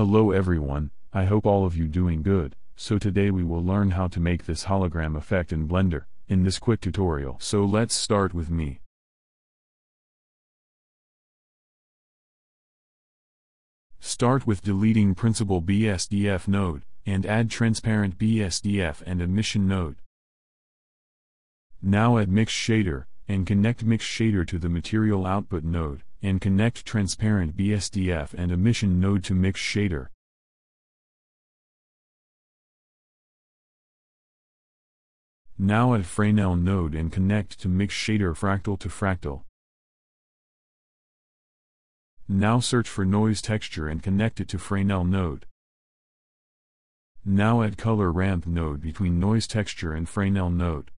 Hello everyone, I hope all of you doing good. So today we will learn how to make this hologram effect in Blender, in this quick tutorial. So let's start with me. Start with deleting principal BSDF node, and add transparent BSDF and emission node. Now add Mix Shader, and connect Mix Shader to the material output node, and connect transparent BSDF and emission node to Mix Shader. Now add Fresnel node and connect to Mix Shader fractal to fractal. Now search for Noise Texture and connect it to Fresnel node. Now add Color Ramp node between Noise Texture and Fresnel node.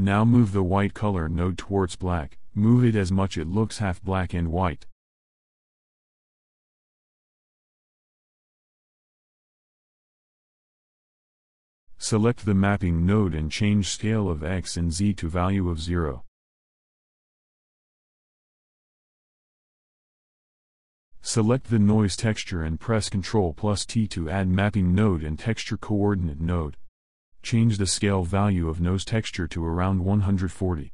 Now move the white color node towards black, move it as much it looks half black and white. Select the mapping node and change scale of X and Z to value of 0. Select the noise texture and press Ctrl+T to add mapping node and texture coordinate node. Change the scale value of noise texture to around 140.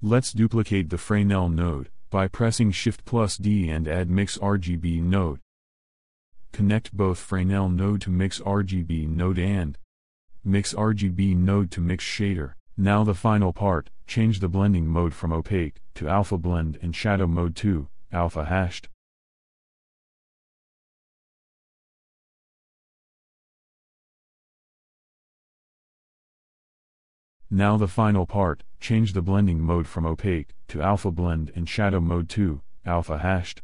Let's duplicate the Fresnel node, by pressing Shift+D and add Mix RGB node. Connect both Fresnel node to Mix RGB node and Mix RGB node to Mix Shader. Now the final part, change the blending mode from opaque, to alpha blend and shadow mode to, alpha hashed. Now the final part, change the blending mode from opaque, to alpha blend and shadow mode to, alpha hashed.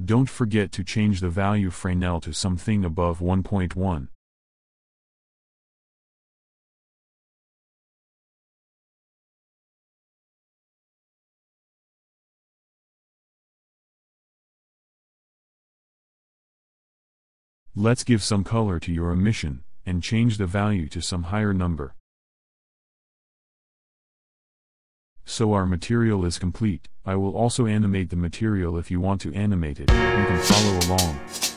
Don't forget to change the value Fresnel to something above 1.1. Let's give some color to your emission, and change the value to some higher number. So our material is complete. I will also animate the material if you want to animate it. You can follow along.